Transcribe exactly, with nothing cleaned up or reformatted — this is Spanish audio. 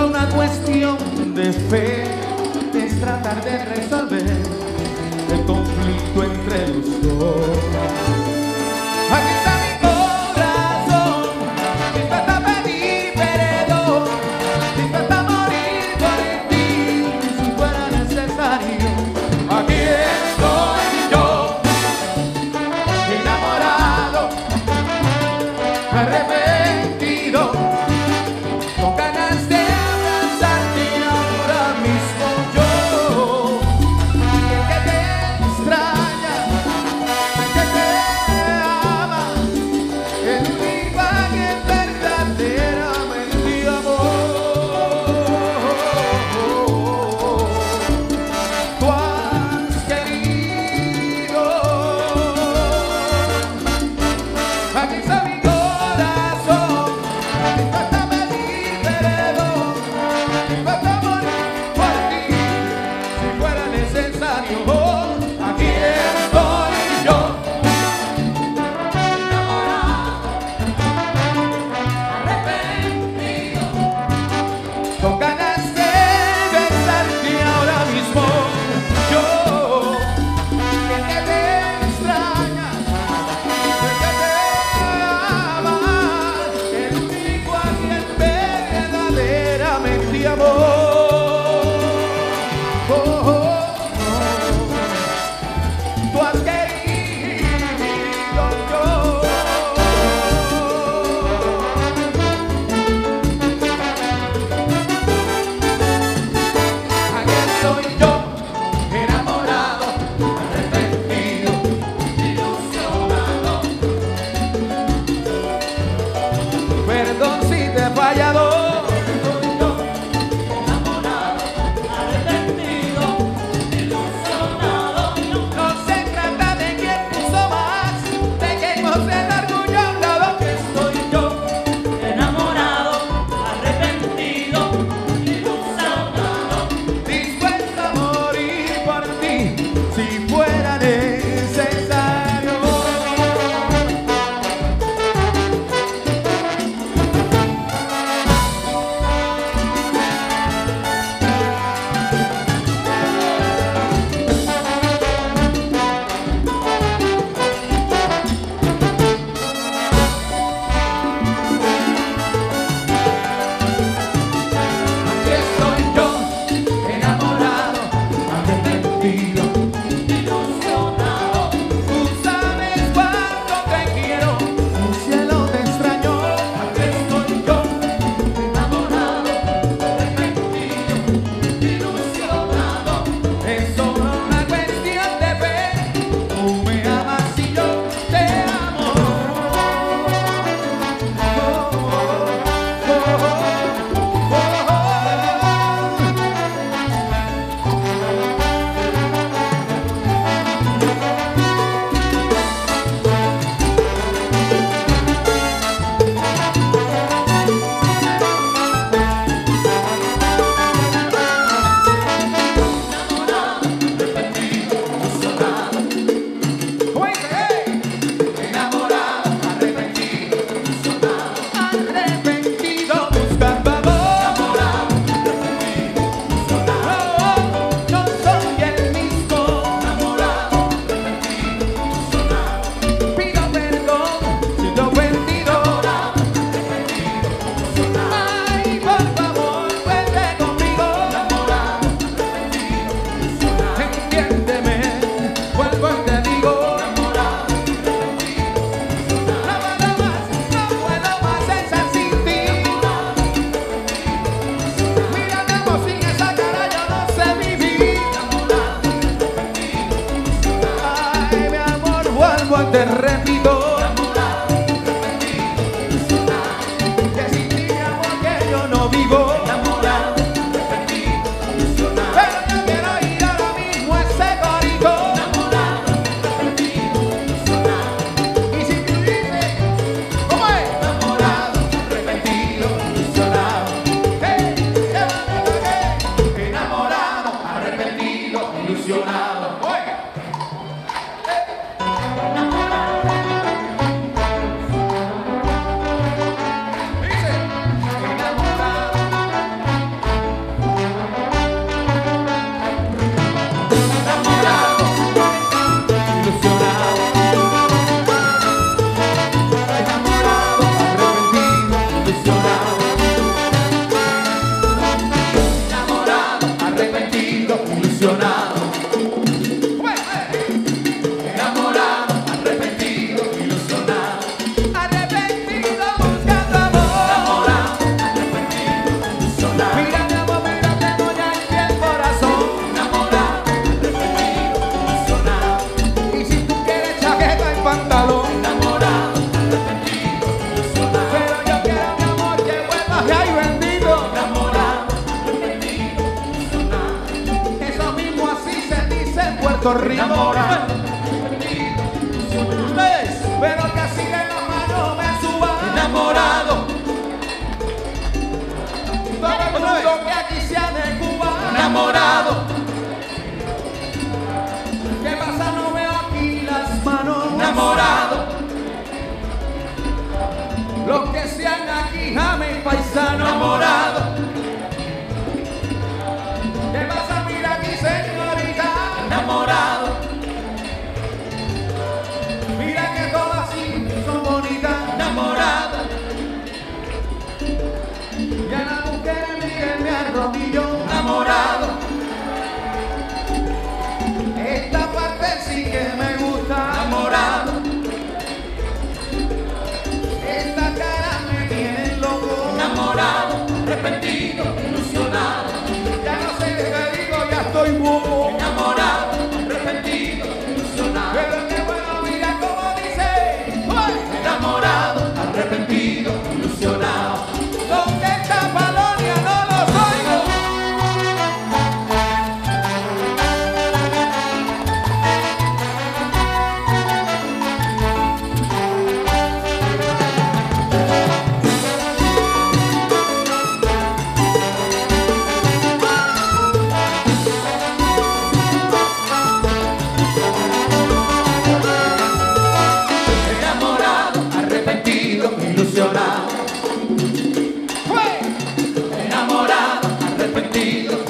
toda una cuestión de fe, es tratar de resolver el conflicto entre los dos. Te repito. Ilusionado. Oiga. Enamorado, Torrijos. Enamorado, perdido, pero que así de la mano me suba. Enamorado, todo el mundo que aquí sea de Cuba. Enamorado, ¿qué pasa? No veo aquí las manos. Enamorado, los que sean aquí, jame y paisano. Enamorado, ¿qué pasa? Mira aquí, señorita. Enamorado, mira que todas así son bonitas. Enamorada, y a las mujeres miren me arrodillo. Enamorado, esta parte sí que me gusta. Enamorado, esta cara me tiene loco. Enamorado, arrepentido, ilusionado, ya no sé qué digo, ya estoy bobo. Enamorado, arrepentido, ilusionado, pero qué bueno, mira cómo dice. ¡Oye! Enamorado, arrepentido, ilusionado, ¿dónde está Palonia? No lo oigo. Enamorado, arrepentido, ilusionado. Enamorado, arrepentido.